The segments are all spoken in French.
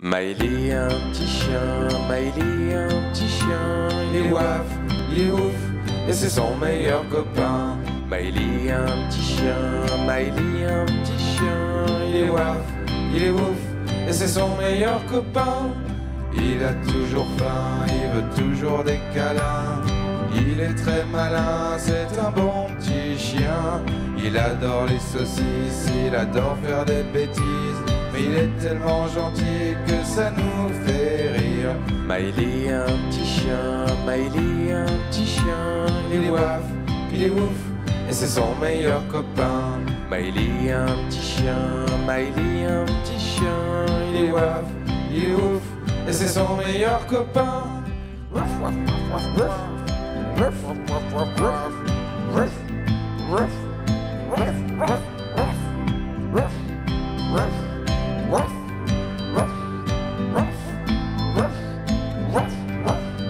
Maëllie un petit chien, Maëllie un petit chien, il est waf, il est ouf, et c'est son meilleur copain. Maëllie un petit chien, Maëllie un petit chien, il est waf, il est ouf, et c'est son meilleur copain. Il a toujours faim, il veut toujours des câlins, il est très malin, c'est un bon petit chien. Il adore les saucisses, il adore faire des bêtises, mais il est tellement gentil que ça nous fait rire. Maëllie un petit chien, Maëllie un petit chien, il est waf, il est ouf, et c'est son meilleur copain. Maëllie un petit chien, Maëllie un petit chien, il est waf, il est ouf, et c'est son meilleur copain. Waf, waf, waf, waf, waf, waf, waf, waf, waf, waf, waf, waf, waf, waf,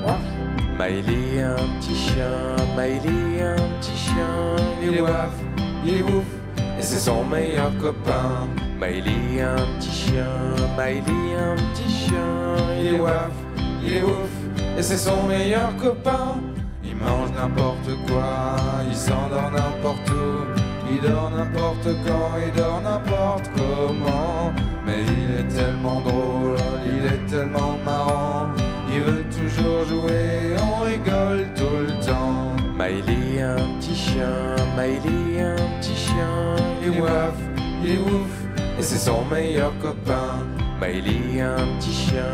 waf. Maëllie un petit chien, Maëllie un petit chien, il est waf, il est ouf, et c'est son meilleur copain. Maëllie un petit chien, Maëllie un petit chien, il est waf, il est ouf, et c'est son meilleur copain. Il mange n'importe quoi, il s'endort n'importe où, il dort n'importe quand, il dort n'importe comment, mais il est tellement drôle, il est tellement marrant, il veut toujours jouer, on rigole tout le temps. Maëllie un petit chien, Maëllie un petit chien, il est waf, il est ouf, et c'est son meilleur copain. Maëllie un petit chien,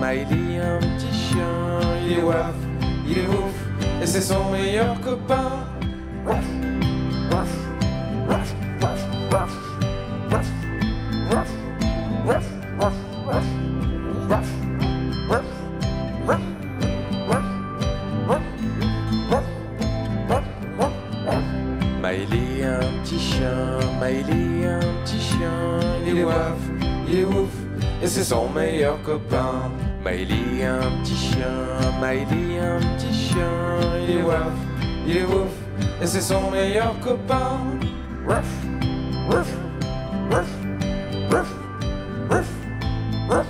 Maëllie un petit chien, il est waf, il est ouf, et c'est son meilleur copain. Waf, waf, waf, waf, waf, waf, waf, waf, waf, waf, waf, waf, waf, waf, waf, waf, waf, waf, waf. Maëllie un petit chien, Maëllie un petit chien, il est waf, il est ouf, et c'est son meilleur copain. Maëllie un petit chien, Maëllie un petit chien, il est waf, il est ouf, et c'est son meilleur copain. Waf, waf, waf, waf, waf, waf,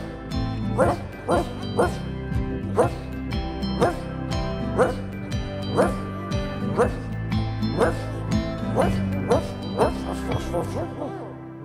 waf, waf, waf, waf, waf, waf, waf, waf, waf, waf.